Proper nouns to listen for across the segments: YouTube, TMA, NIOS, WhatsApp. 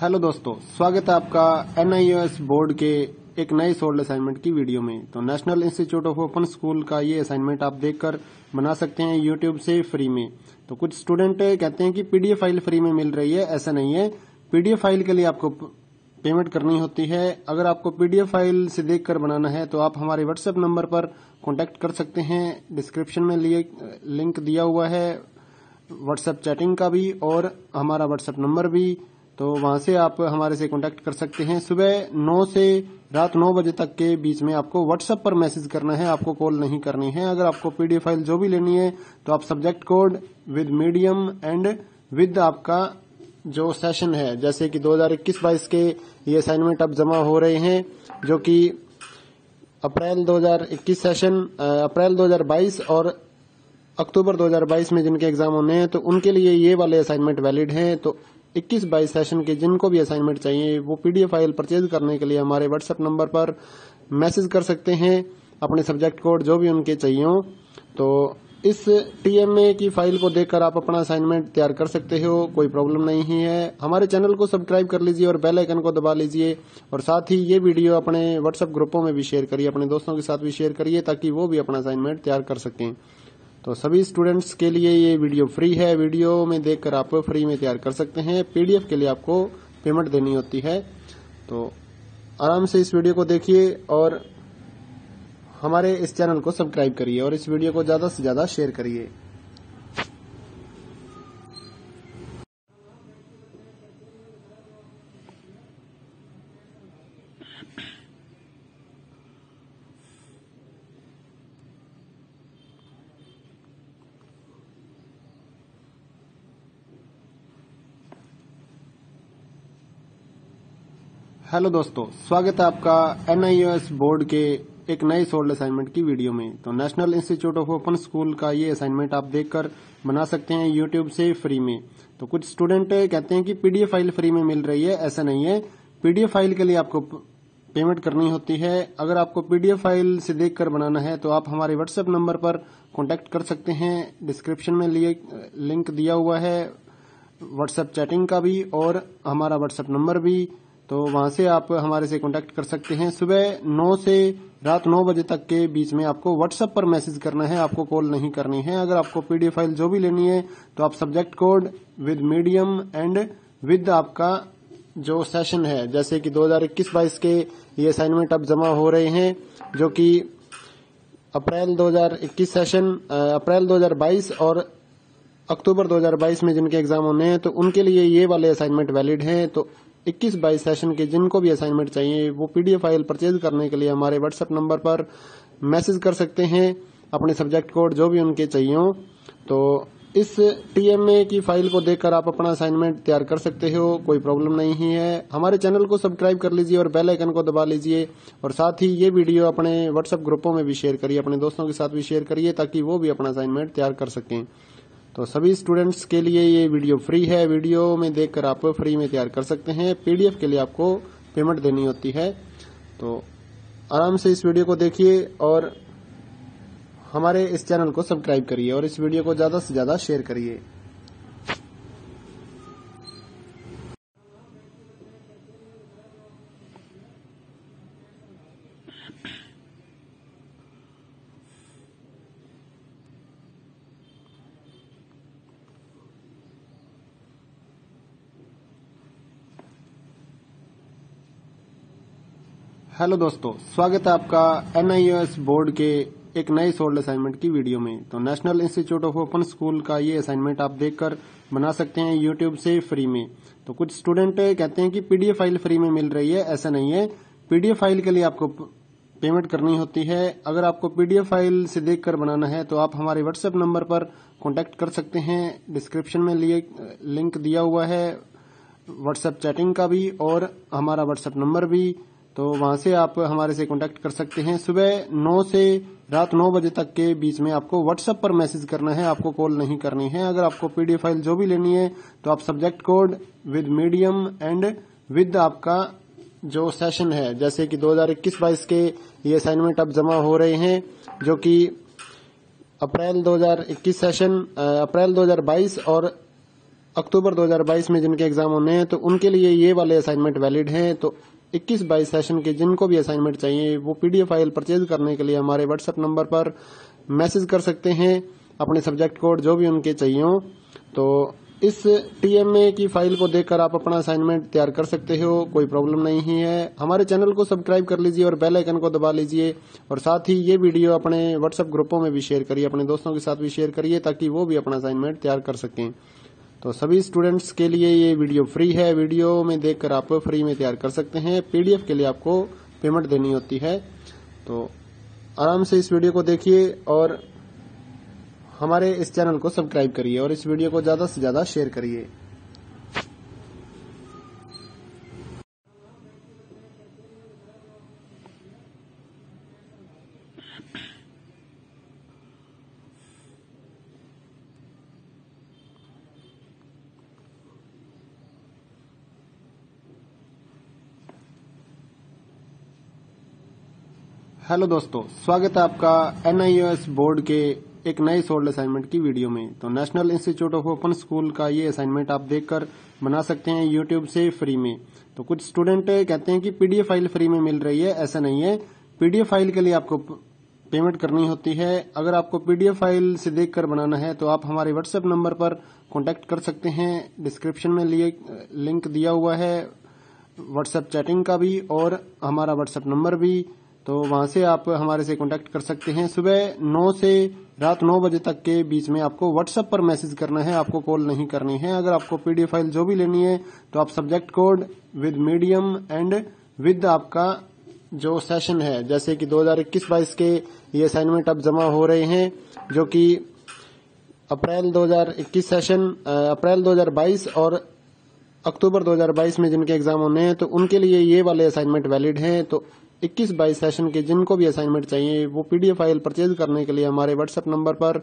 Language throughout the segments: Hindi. हेलो दोस्तों, स्वागत है आपका NIOS बोर्ड के एक नए सोल्ड असाइनमेंट की वीडियो में। तो national institute of open school का ये असाइनमेंट आप देखकर बना सकते हैं यूट्यूब से फ्री में। तो कुछ स्टूडेंट कहते हैं कि पीडीएफ फाइल फ्री में मिल रही है, ऐसा नहीं है। पीडीएफ फाइल के लिए आपको पेमेंट करनी होती है। अगर आपको पीडीएफ फाइल से देखकर बनाना है तो आप हमारे व्हाट्सएप नंबर पर कॉन्टेक्ट कर सकते हैं। डिस्क्रिप्शन में लिंक दिया हुआ है व्हाट्सएप चैटिंग का भी और हमारा व्हाट्सएप नंबर भी, तो वहां से आप हमारे से कांटेक्ट कर सकते हैं। सुबह 9 से रात 9 बजे तक के बीच में आपको व्हाट्सएप पर मैसेज करना है, आपको कॉल नहीं करनी है। अगर आपको पीडीएफ फाइल जो भी लेनी है तो आप subject code with medium and with आपका जो सेशन है, जैसे कि 2021-22 के ये असाइनमेंट अब जमा हो रहे हैं, जो कि अप्रैल 2021 सेशन, अप्रैल 2022 और अक्टूबर 2022 में जिनके एग्जाम होने हैं तो उनके लिए ये वाले असाइनमेंट वैलिड हैं। तो 21-22 सेशन के जिनको भी असाइनमेंट चाहिए वो पीडीएफ फाइल परचेज करने के लिए हमारे व्हाट्सएप नंबर पर मैसेज कर सकते हैं, अपने सब्जेक्ट कोड जो भी उनके चाहिए हो। तो इस टीएमए की फाइल को देखकर आप अपना असाइनमेंट तैयार कर सकते हो, कोई प्रॉब्लम नहीं है। हमारे चैनल को सब्सक्राइब कर लीजिए और बेल आइकन को दबा लीजिए, और साथ ही ये वीडियो अपने व्हाट्सएप ग्रुपों में भी शेयर करिए, अपने दोस्तों के साथ भी शेयर करिए ताकि वो भी अपना असाइनमेंट तैयार कर सकें। तो सभी स्टूडेंट्स के लिए ये वीडियो फ्री है, वीडियो में देखकर आप फ्री में तैयार कर सकते हैं। पीडीएफ के लिए आपको पेमेंट देनी होती है। तो आराम से इस वीडियो को देखिए और हमारे इस चैनल को सब्सक्राइब करिए और इस वीडियो को ज़्यादा से ज़्यादा शेयर करिए। हेलो दोस्तों, स्वागत है आपका NIOS बोर्ड के एक नए सोल्ड असाइनमेंट की वीडियो में। तो national institute of open school का ये असाइनमेंट आप देखकर बना सकते हैं यूट्यूब से फ्री में। तो कुछ स्टूडेंट कहते हैं कि पीडीएफ फाइल फ्री में मिल रही है, ऐसा नहीं है। पीडीएफ फाइल के लिए आपको पेमेंट करनी होती है। अगर आपको पीडीएफ फाइल से देखकर बनाना है तो आप हमारे व्हाट्सएप नंबर पर कॉन्टेक्ट कर सकते हैं। डिस्क्रिप्शन में लिंक दिया हुआ है व्हाट्सएप चैटिंग का भी और हमारा व्हाट्सएप नंबर भी, तो वहां से आप हमारे से कांटेक्ट कर सकते हैं। सुबह 9 से रात 9 बजे तक के बीच में आपको व्हाट्सएप पर मैसेज करना है, आपको कॉल नहीं करनी है। अगर आपको पीडीएफ फाइल जो भी लेनी है तो आप subject code with medium and with आपका जो सेशन है, जैसे कि 2021-22 के ये असाइनमेंट अब जमा हो रहे हैं, जो कि अप्रैल 2021 सेशन, अप्रैल 2022 और अक्टूबर 2022 में जिनके एग्जाम होने हैं तो उनके लिए ये वाले असाइनमेंट वैलिड हैं। तो 21-22 सेशन के जिनको भी असाइनमेंट चाहिए वो पीडीएफ फाइल परचेज करने के लिए हमारे व्हाट्सएप नंबर पर मैसेज कर सकते हैं, अपने सब्जेक्ट कोड जो भी उनके चाहिए हो। तो इस टीएमए की फाइल को देखकर आप अपना असाइनमेंट तैयार कर सकते हो, कोई प्रॉब्लम नहीं है। हमारे चैनल को सब्सक्राइब कर लीजिए और बेल आइकन को दबा लीजिए, और साथ ही ये वीडियो अपने व्हाट्सएप ग्रुपों में भी शेयर करिए, अपने दोस्तों के साथ भी शेयर करिए ताकि वो भी अपना असाइनमेंट तैयार कर सकें। तो सभी स्टूडेंट्स के लिए ये वीडियो फ्री है, वीडियो में देखकर आप फ्री में तैयार कर सकते हैं। पीडीएफ के लिए आपको पेमेंट देनी होती है। तो आराम से इस वीडियो को देखिए और हमारे इस चैनल को सब्सक्राइब करिए और इस वीडियो को ज़्यादा से ज़्यादा शेयर करिए। हेलो दोस्तों, स्वागत है आपका NIOS बोर्ड के एक नए सोल्ड असाइनमेंट की वीडियो में। तो national institute of open school का ये असाइनमेंट आप देखकर बना सकते हैं यूट्यूब से फ्री में। तो कुछ स्टूडेंट कहते हैं कि पीडीएफ फाइल फ्री में मिल रही है, ऐसा नहीं है। पीडीएफ फाइल के लिए आपको पेमेंट करनी होती है। अगर आपको पीडीएफ फाइल से देखकर बनाना है तो आप हमारे व्हाट्सएप नंबर पर कॉन्टेक्ट कर सकते हैं। डिस्क्रिप्शन में लिंक दिया हुआ है व्हाट्सएप चैटिंग का भी और हमारा व्हाट्सएप नंबर भी, तो वहां से आप हमारे से कांटेक्ट कर सकते हैं। सुबह 9 से रात 9 बजे तक के बीच में आपको व्हाट्सएप पर मैसेज करना है, आपको कॉल नहीं करनी है। अगर आपको पीडीएफ फाइल जो भी लेनी है तो आप subject code with medium and with आपका जो सेशन है, जैसे कि 2021-22 के ये असाइनमेंट अब जमा हो रहे हैं, जो कि अप्रैल 2021 सेशन, अप्रैल 2022 और अक्टूबर 2022 में जिनके एग्जाम होने हैं तो उनके लिए ये वाले असाइनमेंट वैलिड हैं। तो 21-22 सेशन के जिनको भी असाइनमेंट चाहिए वो पीडीएफ फाइल परचेज करने के लिए हमारे व्हाट्सएप नंबर पर मैसेज कर सकते हैं, अपने सब्जेक्ट कोड जो भी उनके चाहिए हो। तो इस टीएमए की फाइल को देखकर आप अपना असाइनमेंट तैयार कर सकते हो, कोई प्रॉब्लम नहीं है। हमारे चैनल को सब्सक्राइब कर लीजिए और बेल आइकन को दबा लीजिए, और साथ ही ये वीडियो अपने व्हाट्सएप ग्रुपों में भी शेयर करिए, अपने दोस्तों के साथ भी शेयर करिए ताकि वो भी अपना असाइनमेंट तैयार कर सकें। तो सभी स्टूडेंट्स के लिए ये वीडियो फ्री है, वीडियो में देखकर आप फ्री में तैयार कर सकते हैं। पीडीएफ के लिए आपको पेमेंट देनी होती है। तो आराम से इस वीडियो को देखिए और हमारे इस चैनल को सब्सक्राइब करिए और इस वीडियो को ज़्यादा से ज़्यादा शेयर करिए। हेलो दोस्तों, स्वागत है आपका एनआईओएस बोर्ड के एक नए सोल्ड असाइनमेंट की वीडियो में। तो national institute of open school का ये असाइनमेंट आप देखकर बना सकते हैं यूट्यूब से फ्री में। तो कुछ स्टूडेंट कहते हैं कि पीडीएफ फाइल फ्री में मिल रही है, ऐसा नहीं है। पीडीएफ फाइल के लिए आपको पेमेंट करनी होती है। अगर आपको पीडीएफ फाइल से देखकर बनाना है तो आप हमारे व्हाट्सएप नंबर पर कॉन्टेक्ट कर सकते हैं। डिस्क्रिप्शन में लिंक दिया हुआ है व्हाट्सएप चैटिंग का भी और हमारा व्हाट्सएप नंबर भी, तो वहां से आप हमारे से कांटेक्ट कर सकते हैं। सुबह 9 से रात 9 बजे तक के बीच में आपको व्हाट्सएप पर मैसेज करना है, आपको कॉल नहीं करनी है। अगर आपको पीडीएफ फाइल जो भी लेनी है तो आप subject code with medium and with आपका जो सेशन है, जैसे कि 2021-22 के ये असाइनमेंट अब जमा हो रहे हैं जो कि अप्रैल 2021 सेशन, अप्रैल 2022 और अक्टूबर 2022 में जिनके एग्जाम होने हैं तो उनके लिए ये वाले असाइनमेंट वैलिड हैं। तो 21-22 सेशन के जिनको भी असाइनमेंट चाहिए वो पीडीएफ फाइल परचेज करने के लिए हमारे व्हाट्सएप नंबर पर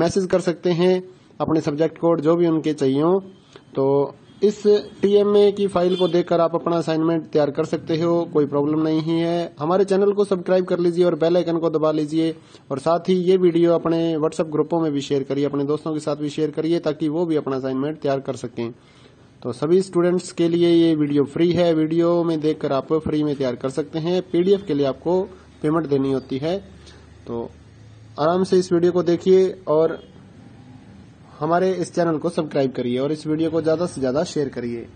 मैसेज कर सकते हैं, अपने सब्जेक्ट कोड जो भी उनके चाहिए हो। तो इस टीएमए की फाइल को देखकर आप अपना असाइनमेंट तैयार कर सकते हो, कोई प्रॉब्लम नहीं है। हमारे चैनल को सब्सक्राइब कर लीजिए और बेल आइकन को दबा लीजिए, और साथ ही ये वीडियो अपने व्हाट्सएप ग्रुपों में भी शेयर करिए, अपने दोस्तों के साथ भी शेयर करिए ताकि वो भी अपना असाइनमेंट तैयार कर सकें। तो सभी स्टूडेंट्स के लिए ये वीडियो फ्री है, वीडियो में देखकर आप फ्री में तैयार कर सकते हैं। पीडीएफ के लिए आपको पेमेंट देनी होती है। तो आराम से इस वीडियो को देखिए और हमारे इस चैनल को सब्सक्राइब करिए और इस वीडियो को ज़्यादा से ज़्यादा शेयर करिए।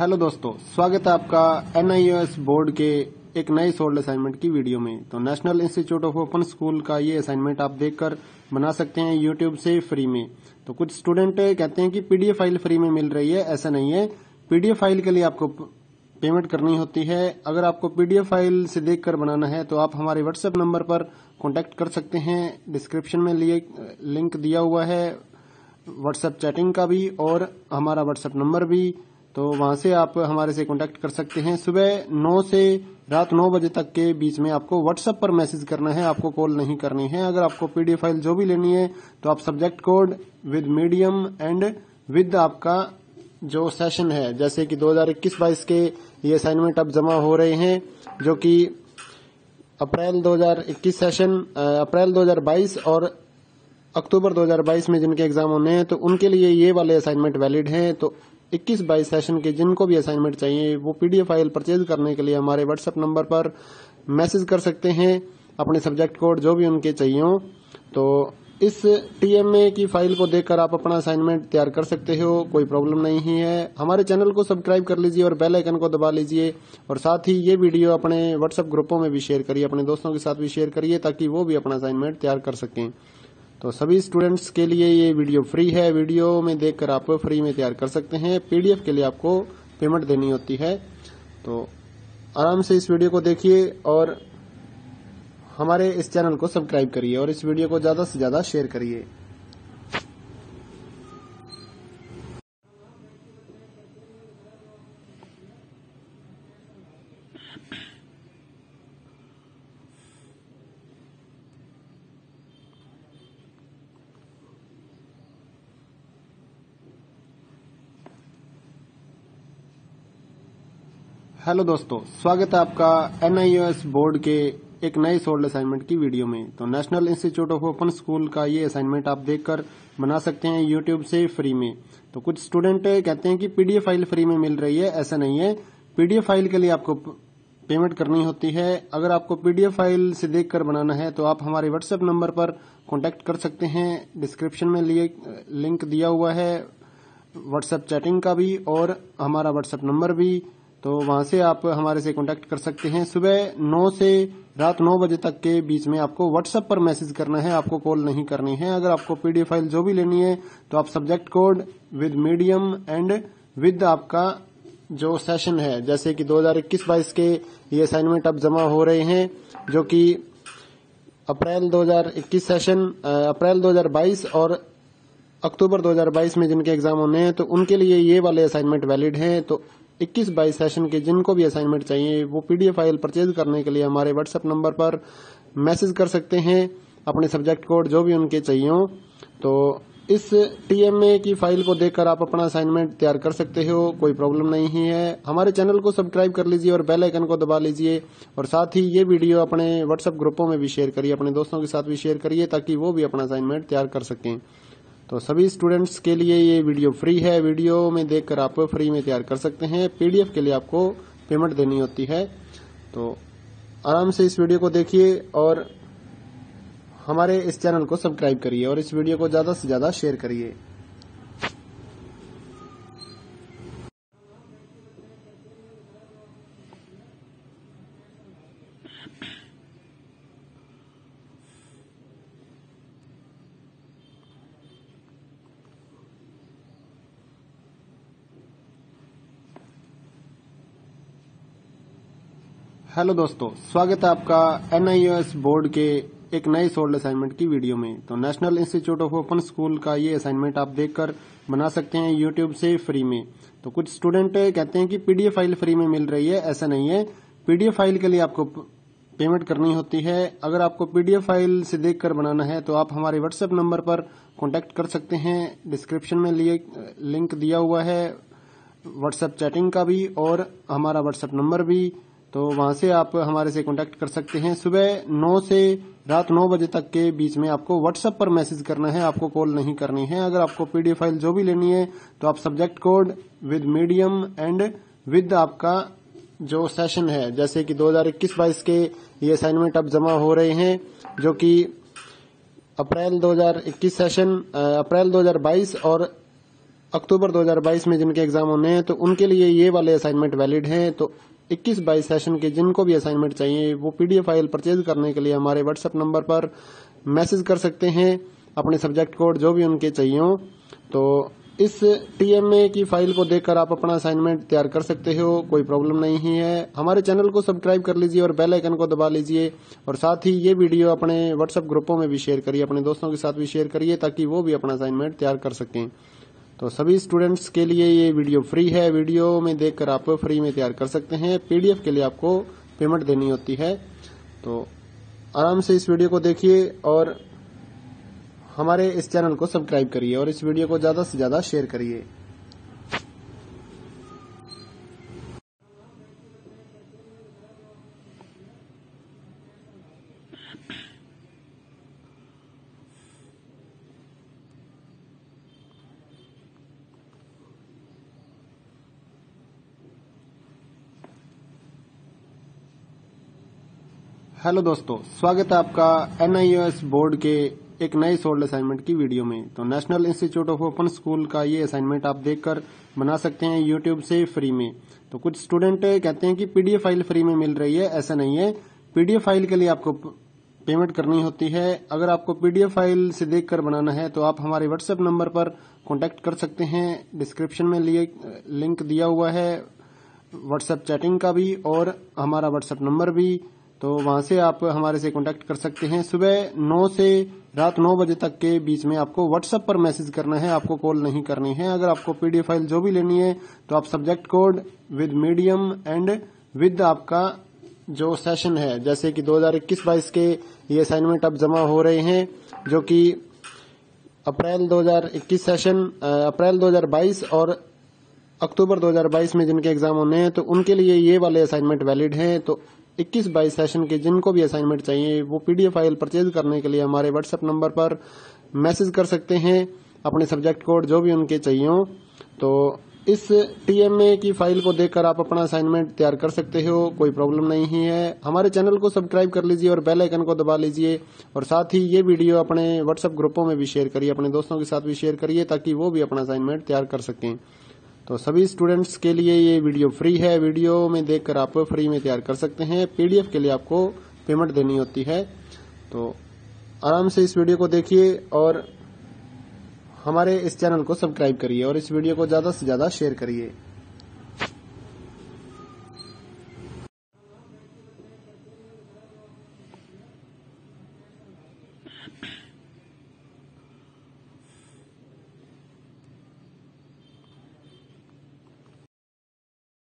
हेलो दोस्तों, स्वागत है आपका एनआईओएस बोर्ड के एक नए सोल्ड असाइनमेंट की वीडियो में। तो national institute of open school का ये असाइनमेंट आप देखकर बना सकते हैं यूट्यूब से फ्री में। तो कुछ स्टूडेंट कहते हैं कि पीडीएफ फाइल फ्री में मिल रही है, ऐसा नहीं है। पीडीएफ फाइल के लिए आपको पेमेंट करनी होती है। अगर आपको पीडीएफ फाइल से देखकर बनाना है तो आप हमारे व्हाट्सएप नंबर पर कॉन्टेक्ट कर सकते हैं। डिस्क्रिप्शन में लिंक दिया हुआ है व्हाट्सएप चैटिंग का भी और हमारा व्हाट्सएप नंबर भी, तो वहां से आप हमारे से कांटेक्ट कर सकते हैं। सुबह 9 से रात 9 बजे तक के बीच में आपको व्हाट्सएप पर मैसेज करना है, आपको कॉल नहीं करनी है। अगर आपको पीडीएफ फाइल जो भी लेनी है तो आप subject code with medium and with आपका जो सेशन है, जैसे कि 2021-22 के ये असाइनमेंट अब जमा हो रहे हैं जो कि अप्रैल 2021 सेशन, अप्रैल 2022 और अक्टूबर 2022 में जिनके एग्जाम होने हैं तो उनके लिए ये वाले असाइनमेंट वैलिड हैं। तो 21-22 सेशन के जिनको भी असाइनमेंट चाहिए वो पीडीएफ फाइल परचेज करने के लिए हमारे व्हाट्सएप नंबर पर मैसेज कर सकते हैं, अपने सब्जेक्ट कोड जो भी उनके चाहिए हो। तो इस टीएमए की फाइल को देखकर आप अपना असाइनमेंट तैयार कर सकते हो, कोई प्रॉब्लम नहीं है। हमारे चैनल को सब्सक्राइब कर लीजिए और बेल आइकन को दबा लीजिए, और साथ ही ये वीडियो अपने व्हाट्सएप ग्रुपों में भी शेयर करिए, अपने दोस्तों के साथ भी शेयर करिए ताकि वो भी अपना असाइनमेंट तैयार कर सकें। तो सभी स्टूडेंट्स के लिए ये वीडियो फ्री है, वीडियो में देखकर आप फ्री में तैयार कर सकते हैं। पीडीएफ के लिए आपको पेमेंट देनी होती है। तो आराम से इस वीडियो को देखिए और हमारे इस चैनल को सब्सक्राइब करिए और इस वीडियो को ज़्यादा से ज़्यादा शेयर करिए। हेलो दोस्तों, स्वागत है आपका NIOS बोर्ड के एक नए सोल्ड असाइनमेंट की वीडियो में। तो national institute of open school का ये असाइनमेंट आप देखकर बना सकते हैं यूट्यूब से फ्री में। तो कुछ स्टूडेंट कहते हैं कि पीडीएफ फाइल फ्री में मिल रही है, ऐसा नहीं है। पीडीएफ फाइल के लिए आपको पेमेंट करनी होती है। अगर आपको पीडीएफ फाइल से देखकर बनाना है तो आप हमारे व्हाट्सएप नंबर पर कॉन्टेक्ट कर सकते हैं। डिस्क्रिप्शन में लिंक दिया हुआ है व्हाट्सएप चैटिंग का भी और हमारा व्हाट्सएप नंबर भी, तो वहां से आप हमारे से कांटेक्ट कर सकते हैं। सुबह 9 से रात 9 बजे तक के बीच में आपको व्हाट्सएप पर मैसेज करना है, आपको कॉल नहीं करनी है। अगर आपको पीडीएफ फाइल जो भी लेनी है तो आप subject code with medium and with आपका जो सेशन है, जैसे कि 2021-22 के ये असाइनमेंट अब जमा हो रहे हैं, जो कि अप्रैल 2021 सेशन, अप्रैल 2022 और अक्टूबर 2022 में जिनके एग्जाम होने हैं तो उनके लिए ये वाले असाइनमेंट वैलिड हैं। तो 21-22 सेशन के जिनको भी असाइनमेंट चाहिए वो पीडीएफ फाइल परचेज करने के लिए हमारे व्हाट्सएप नंबर पर मैसेज कर सकते हैं, अपने सब्जेक्ट कोड जो भी उनके चाहिए हो। तो इस टीएमए की फाइल को देखकर आप अपना असाइनमेंट तैयार कर सकते हो, कोई प्रॉब्लम नहीं है। हमारे चैनल को सब्सक्राइब कर लीजिए और बेल आइकन को दबा लीजिए, और साथ ही ये वीडियो अपने व्हाट्सएप ग्रुपों में भी शेयर करिए, अपने दोस्तों के साथ भी शेयर करिए ताकि वो भी अपना असाइनमेंट तैयार कर सकें। तो सभी स्टूडेंट्स के लिए ये वीडियो फ्री है, वीडियो में देखकर आप फ्री में तैयार कर सकते हैं। पीडीएफ के लिए आपको पेमेंट देनी होती है। तो आराम से इस वीडियो को देखिए और हमारे इस चैनल को सब्सक्राइब करिए और इस वीडियो को ज़्यादा से ज़्यादा शेयर करिए। हेलो दोस्तों, स्वागत है आपका NIOS बोर्ड के एक नए सोल्ड असाइनमेंट की वीडियो में। तो national institute of open school का ये असाइनमेंट आप देखकर बना सकते हैं यूट्यूब से फ्री में। तो कुछ स्टूडेंट कहते हैं कि पीडीएफ फाइल फ्री में मिल रही है, ऐसा नहीं है। पीडीएफ फाइल के लिए आपको पेमेंट करनी होती है। अगर आपको पीडीएफ फाइल से देखकर बनाना है तो आप हमारे व्हाट्सएप नंबर पर कॉन्टेक्ट कर सकते हैं। डिस्क्रिप्शन में लिंक दिया हुआ है व्हाट्सएप चैटिंग का भी और हमारा व्हाट्सएप नंबर भी, तो वहां से आप हमारे से कांटेक्ट कर सकते हैं। सुबह 9 से रात 9 बजे तक के बीच में आपको व्हाट्सएप पर मैसेज करना है, आपको कॉल नहीं करनी है। अगर आपको पीडीएफ फाइल जो भी लेनी है तो आप subject code with medium and with आपका जो सेशन है, जैसे कि 2021-22 के ये असाइनमेंट अब जमा हो रहे हैं, जो कि अप्रैल 2021 सेशन, अप्रैल 2022 और अक्टूबर 2022 में जिनके एग्जाम होने हैं तो उनके लिए ये वाले असाइनमेंट वैलिड हैं। तो 21-22 सेशन के जिनको भी असाइनमेंट चाहिए वो पीडीएफ फाइल परचेज करने के लिए हमारे व्हाट्सएप नंबर पर मैसेज कर सकते हैं, अपने सब्जेक्ट कोड जो भी उनके चाहिए हो। तो इस टीएमए की फाइल को देखकर आप अपना असाइनमेंट तैयार कर सकते हो, कोई प्रॉब्लम नहीं है। हमारे चैनल को सब्सक्राइब कर लीजिए और बेल आइकन को दबा लीजिए, और साथ ही ये वीडियो अपने व्हाट्सएप ग्रुपों में भी शेयर करिए, अपने दोस्तों के साथ भी शेयर करिए ताकि वो भी अपना असाइनमेंट तैयार कर सकें। तो सभी स्टूडेंट्स के लिए ये वीडियो फ्री है, वीडियो में देखकर आप फ्री में तैयार कर सकते हैं। पीडीएफ के लिए आपको पेमेंट देनी होती है। तो आराम से इस वीडियो को देखिए और हमारे इस चैनल को सब्सक्राइब करिए और इस वीडियो को ज़्यादा से ज़्यादा शेयर करिए। हेलो दोस्तों, स्वागत है आपका NIOS बोर्ड के एक नए सोल्ड असाइनमेंट की वीडियो में। तो national institute of open school का ये असाइनमेंट आप देखकर बना सकते हैं यूट्यूब से फ्री में। तो कुछ स्टूडेंट कहते हैं कि पीडीएफ फाइल फ्री में मिल रही है, ऐसा नहीं है। पीडीएफ फाइल के लिए आपको पेमेंट करनी होती है। अगर आपको पीडीएफ फाइल से देखकर बनाना है तो आप हमारे व्हाट्सएप नंबर पर कॉन्टेक्ट कर सकते हैं। डिस्क्रिप्शन में लिंक दिया हुआ है व्हाट्सएप चैटिंग का भी और हमारा व्हाट्सएप नंबर भी, तो वहां से आप हमारे से कांटेक्ट कर सकते हैं। सुबह 9 से रात 9 बजे तक के बीच में आपको व्हाट्सएप पर मैसेज करना है, आपको कॉल नहीं करनी है। अगर आपको पीडीएफ फाइल जो भी लेनी है तो आप subject code with medium and with आपका जो सेशन है, जैसे कि 2021-22 के ये असाइनमेंट अब जमा हो रहे हैं, जो कि अप्रैल 2021 सेशन, अप्रैल 2022 और अक्टूबर 2022 में जिनके एग्जाम होने हैं तो उनके लिए ये वाले असाइनमेंट वैलिड हैं। तो 21-22 सेशन के जिनको भी असाइनमेंट चाहिए वो पीडीएफ फाइल परचेज करने के लिए हमारे व्हाट्सएप नंबर पर मैसेज कर सकते हैं अपने सब्जेक्ट कोड जो भी उनके चाहिए हो। तो इस टीएमए की फाइल को देखकर आप अपना असाइनमेंट तैयार कर सकते हो, कोई प्रॉब्लम नहीं है। हमारे चैनल को सब्सक्राइब कर लीजिए और बेल आइकन को दबा लीजिए और साथ ही ये वीडियो अपने व्हाट्सएप ग्रुपों में भी शेयर करिए, अपने दोस्तों के साथ भी शेयर करिए ताकि वो भी अपना असाइनमेंट तैयार कर सकें। तो सभी स्टूडेंट्स के लिए ये वीडियो फ्री है, वीडियो में देखकर आप फ्री में तैयार कर सकते हैं। पीडीएफ के लिए आपको पेमेंट देनी होती है। तो आराम से इस वीडियो को देखिए और हमारे इस चैनल को सब्सक्राइब करिए और इस वीडियो को ज़्यादा से ज़्यादा शेयर करिए।